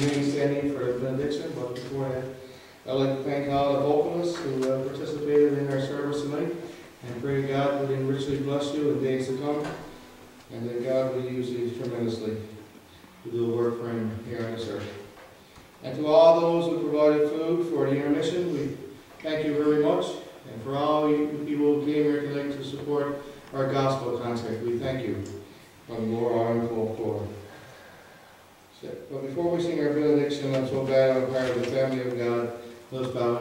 community standing for Ben Dixon. But before I'd like to thank all the vocalists who participated in our service tonight, and pray God would richly bless you in days to come, and that God will use you tremendously to do the work for Him here on this earth. And to all those who provided food for the intermission, we thank you very much. And for all you people who came here tonight to support our gospel concert, we thank you from Laura Armful forward. But before we sing our benediction, I'm so glad I'm a part of the family of God. Let's bow.